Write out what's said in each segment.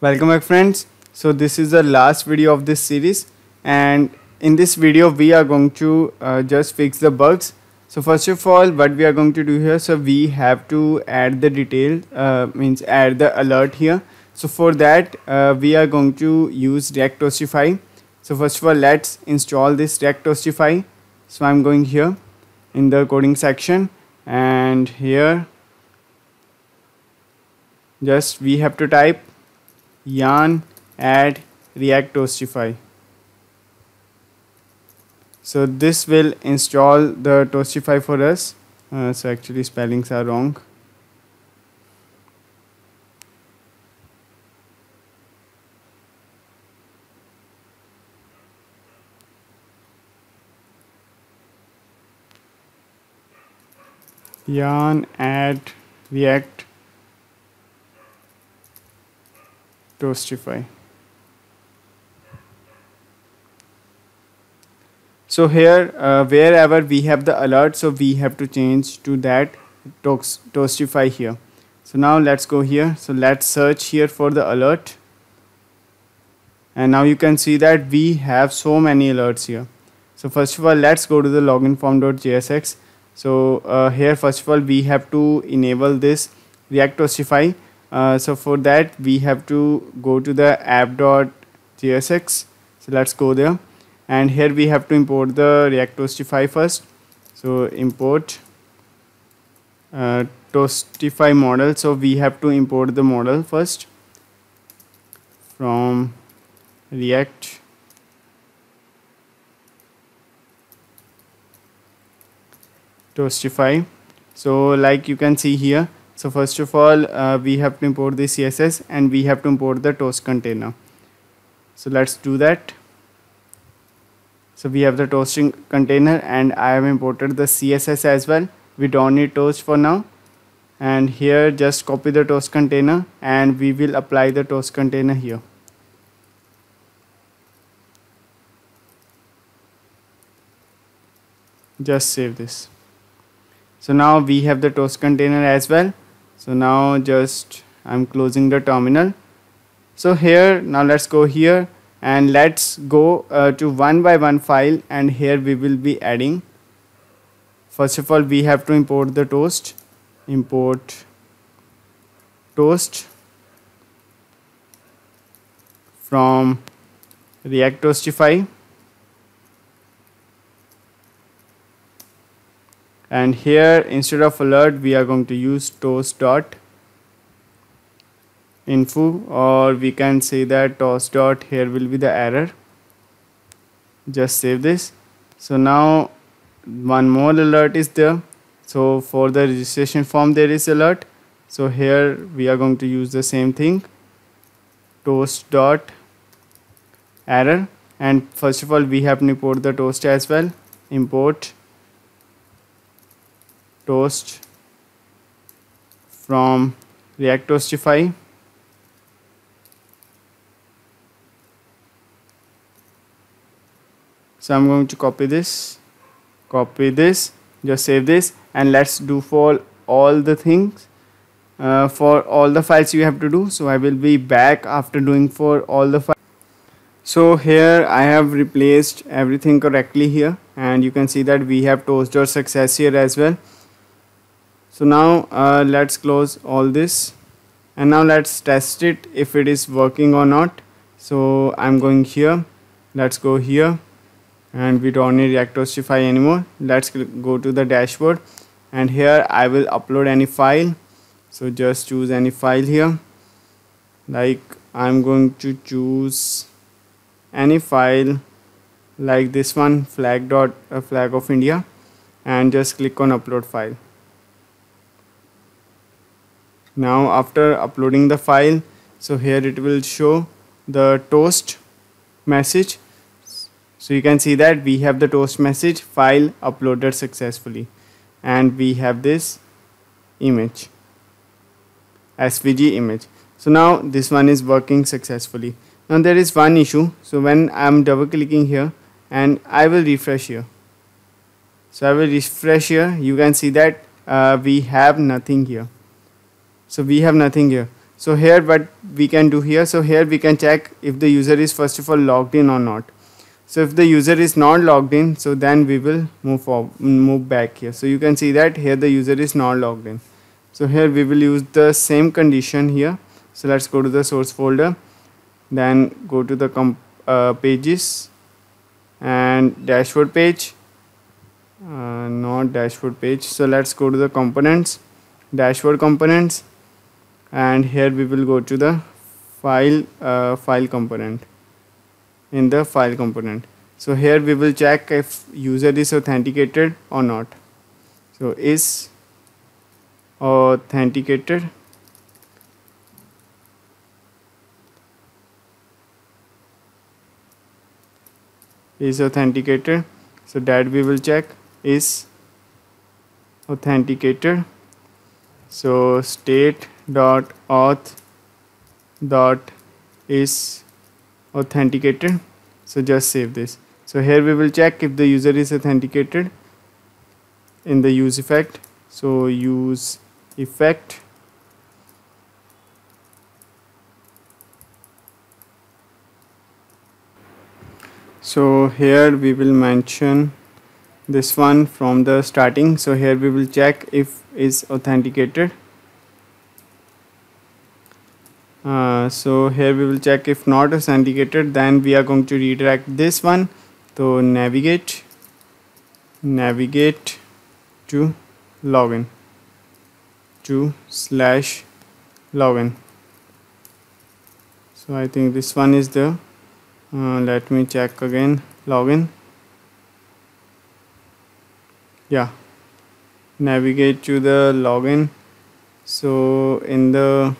Welcome back, friends. So this is the last video of this series, and in this video we are going to just fix the bugs. So first of all, what we are going to do here, so we have to add the detail, means add the alert here. So for that we are going to use React-Toastify. So first of all, let's install this React-Toastify. So I'm going here in the coding section, and here just we have to type yarn add React-Toastify. So this will install the Toastify for us. So actually spellings are wrong. Yarn add React-Toastify. So here wherever we have the alert, so we have to change to that Toastify here. So now let's go here, so let's search here for the alert, and now you can see that we have so many alerts here. So first of all, let's go to the LoginForm.jsx. So here first of all we have to enable this React-Toastify. So for that we have to go to the app.tsx. So let's go there, and here we have to import the React-Toastify first. So import Toastify model. So we have to import the model first from React. Toastify. So like you can see here, so first of all we have to import the CSS, and we have to import the toast container. So let's do that. So we have the toasting container, and I have imported the CSS as well. We don't need toast for now, and here just copy the toast container, and we will apply the toast container here. Just save this. So now we have the toast container as well. So now just I'm closing the terminal. So here now let's go here, and let's go to one by one file, and here we will be adding. First of all we have to import the toast. Import toast from React-Toastify. And here instead of alert we are going to use toast.info, or we can say that toast dot, here will be the error. Just save this. So now one more alert is there. So for the registration form there is alert. So here we are going to use the same thing, toast dot error, and first of all we have to import the toast as well. Import toast from React-Toastify. So I'm going to copy this, just save this, and let's do for all the things, for all the files you have to do. So I will be back after doing for all the files. So here I have replaced everything correctly here, and you can see that we have toast.success here as well. So now let's close all this, and now let's test it if it is working or not. So I'm going here, let's go here, and we don't need React-Toastify anymore. Let's go to the dashboard, and here I will upload any file. So just choose any file here, like I'm going to choose any file like this one, flag of India, and just click on upload file. Now after uploading the file, so here it will show the toast message. So you can see that we have the toast message, file uploaded successfully, and we have this image, SVG image. So now this one is working successfully. Now there is one issue. So when I'm double clicking here, and I will refresh here. So I will refresh here. You can see that we have nothing here. So we have nothing here. So here what we can do here, so here we can check if the user is first of all logged in or not. So if the user is not logged in, so then we will move back here. So you can see that here the user is not logged in. So here we will use the same condition here. So let's go to the source folder, then go to the pages and dashboard page, not dashboard page. So let's go to the components, dashboard components, and here we will go to the file component. In the file component, so here we will check if user is authenticated or not. So is authenticated, is authenticated, so that we will check, is authenticated. So state.auth.is authenticated. So just save this. So here we will check if the user is authenticated in the use effect. So use effect, so here we will mention this one from the starting. So here we will check if is authenticated. So here we will check if not authenticated, then we are going to redirect this one to navigate, to login, to /login. So I think this one is the let me check again, login, yeah, navigate to the login. So in the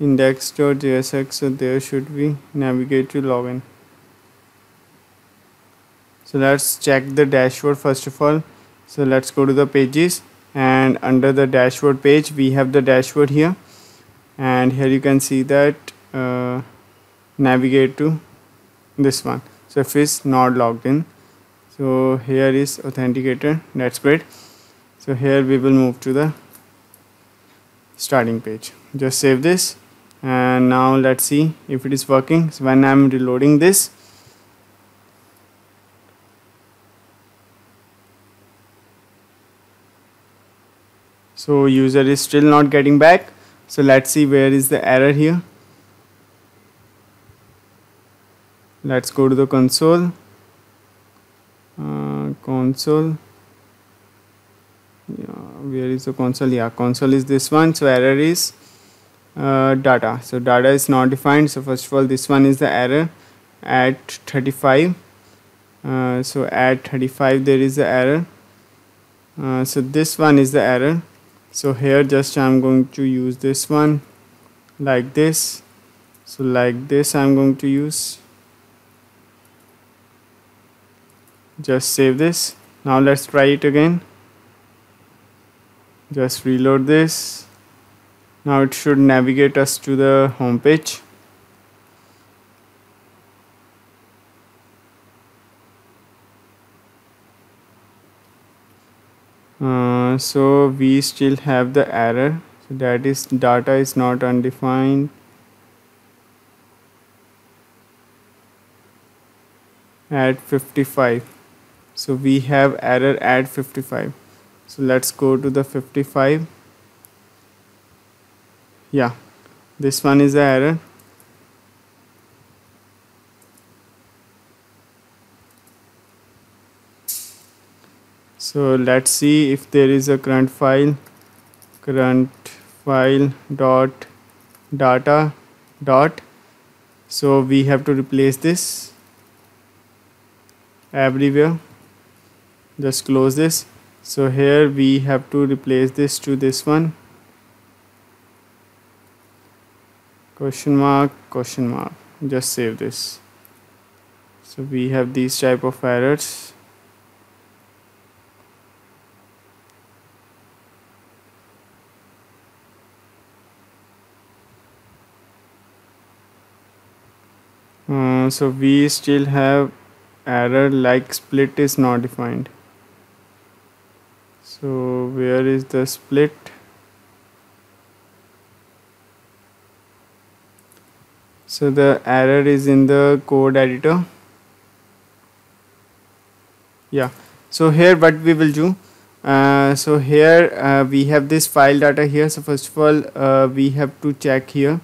index.jsx, so there should be navigate to login. So let's check the dashboard first of all. So let's go to the pages, and under the dashboard page we have the dashboard here, and here you can see that navigate to this one. So if it's not logged in, so here is authenticated, that's great. So here we will move to the starting page. Just save this. And now let's see if it is working. So when I'm reloading this, so user is still not getting back. So let's see where is the error here. Let's go to the console, where is the console? Yeah, console is this one. So error is data. So data is not defined. So first of all, this one is the error at 35. So at 35 there is the error. So this one is the error. So here just I'm going to use this one like this. So like this I'm going to use. Just save this. Now let's try it again. Just reload this. Now it should navigate us to the home page. So we still have the error. So that is data is not undefined. At 55. So we have error at 55. So let's go to the 55. Yeah, this one is the error. So let's see if there is a current file, current file.data. So we have to replace this everywhere. Just close this. So here we have to replace this to this one, question mark. Just save this. So we have these type of errors. So we still have error like split is not defined. So where is the split? So the error is in the code editor. Yeah, so here what we will do, so here we have this file data here. So first of all we have to check here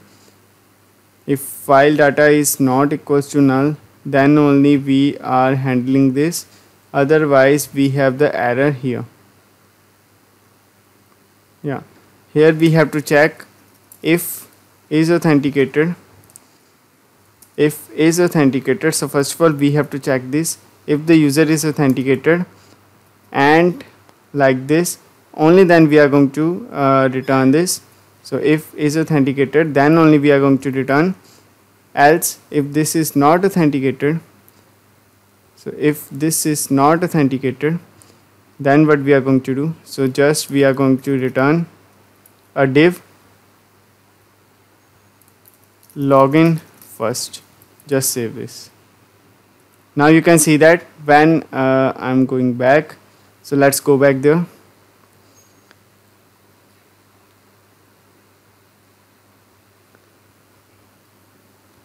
if file data is not equals to null, then only we are handling this, otherwise we have the error here. Yeah, here we have to check if is authenticated. If is authenticated, so first of all we have to check this. If the user is authenticated and like this, only then we are going to return this. So if is authenticated, then only we are going to return. Else if this is not authenticated, so if this is not authenticated, then what we are going to do, so just we are going to return a div login first. Just save this. Now you can see that when I'm going back, so let's go back there.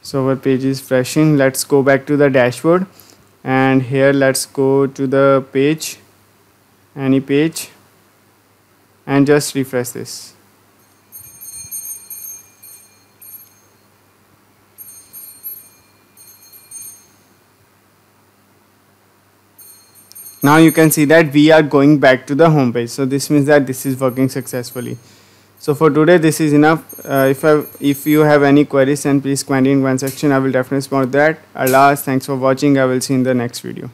So our page is refreshing. Let's go back to the dashboard, and here let's go to the page, any page, and just refresh this. Now you can see that we are going back to the home page. So this means that this is working successfully. So for today this is enough. If you have any queries, then please comment in comment section. I will definitely respond that. Alas, thanks for watching. I will see you in the next video.